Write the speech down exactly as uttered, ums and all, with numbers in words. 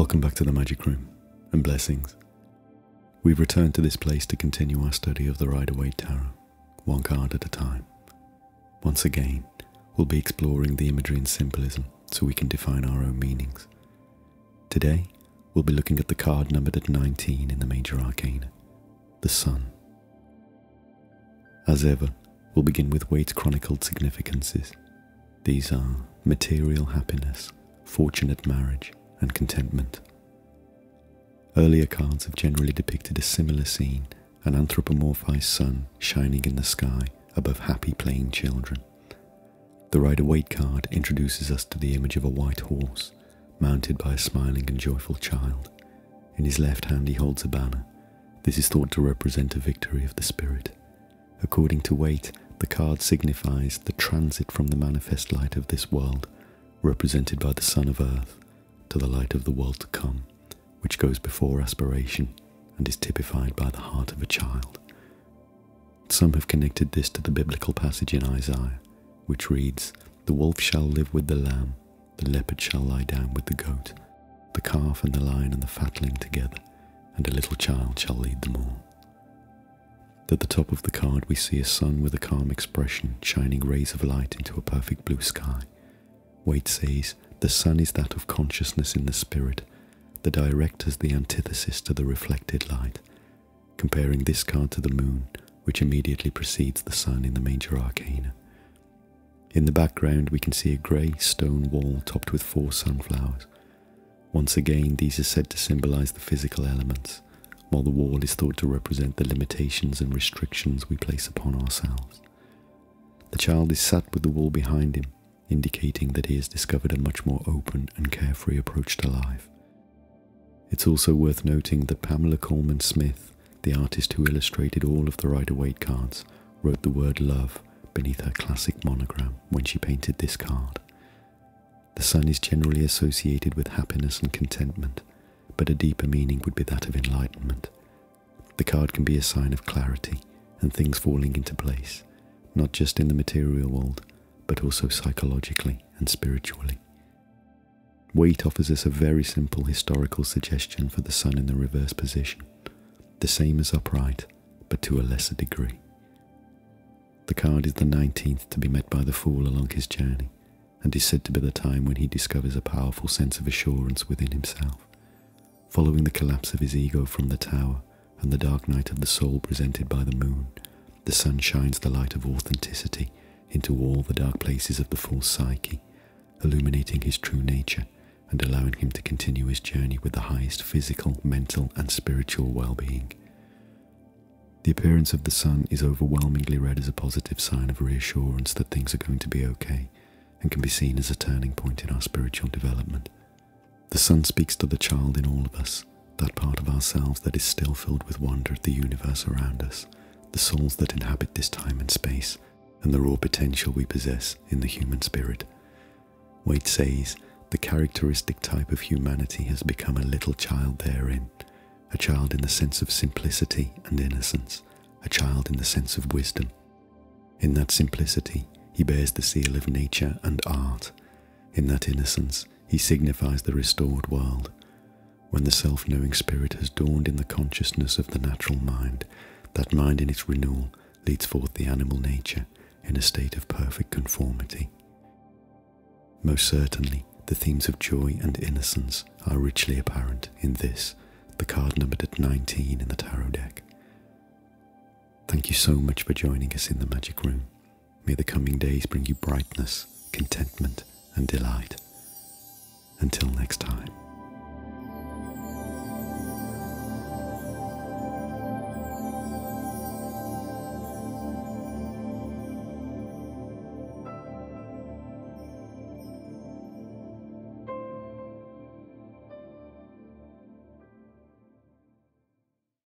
Welcome back to the Magic Room, and blessings. We've returned to this place to continue our study of the Rider Waite Tarot, one card at a time. Once again, we'll be exploring the imagery and symbolism so we can define our own meanings. Today, we'll be looking at the card numbered at nineteen in the Major Arcana, the Sun. As ever, we'll begin with Waite's chronicled significances. These are material happiness, fortunate marriage, and contentment. Earlier cards have generally depicted a similar scene, an anthropomorphized sun shining in the sky above happy playing children. The Rider Waite card introduces us to the image of a white horse, mounted by a smiling and joyful child. In his left hand he holds a banner. This is thought to represent a victory of the spirit. According to Waite, the card signifies the transit from the manifest light of this world, represented by the sun of earth, to the light of the world to come, which goes before aspiration and is typified by the heart of a child. Some have connected this to the biblical passage in Isaiah, which reads, "The wolf shall live with the lamb, the leopard shall lie down with the goat, the calf and the lion and the fatling together, and a little child shall lead them all." At the top of the card we see a sun with a calm expression shining rays of light into a perfect blue sky. Waite says, "The sun is that of consciousness in the spirit, the direct as the antithesis to the reflected light," comparing this card to the moon, which immediately precedes the sun in the Major Arcana. In the background we can see a grey stone wall topped with four sunflowers. Once again, these are said to symbolise the physical elements, while the wall is thought to represent the limitations and restrictions we place upon ourselves. The child is sat with the wall behind him, indicating that he has discovered a much more open and carefree approach to life. It's also worth noting that Pamela Coleman Smith, the artist who illustrated all of the Rider Waite cards, wrote the word love beneath her classic monogram when she painted this card. The sun is generally associated with happiness and contentment, but a deeper meaning would be that of enlightenment. The card can be a sign of clarity and things falling into place, not just in the material world, but also psychologically and spiritually. Waite offers us a very simple historical suggestion for the sun in the reverse position, the same as upright, but to a lesser degree. The card is the nineteenth to be met by the fool along his journey, and is said to be the time when he discovers a powerful sense of assurance within himself. Following the collapse of his ego from the tower and the dark night of the soul presented by the moon, the sun shines the light of authenticity into all the dark places of the full psyche, illuminating his true nature and allowing him to continue his journey with the highest physical, mental and spiritual well-being. The appearance of the sun is overwhelmingly read as a positive sign of reassurance that things are going to be okay, and can be seen as a turning point in our spiritual development. The sun speaks to the child in all of us, that part of ourselves that is still filled with wonder at the universe around us, the souls that inhabit this time and space, and the raw potential we possess in the human spirit. Waite says, "The characteristic type of humanity has become a little child therein, a child in the sense of simplicity and innocence, a child in the sense of wisdom. In that simplicity, he bears the seal of nature and art. In that innocence, he signifies the restored world. When the self-knowing spirit has dawned in the consciousness of the natural mind, that mind in its renewal leads forth the animal nature in a state of perfect conformity." Most certainly, the themes of joy and innocence are richly apparent in this, the card numbered at nineteen in the tarot deck. Thank you so much for joining us in the Magic Room. May the coming days bring you brightness, contentment, and delight. Until next time.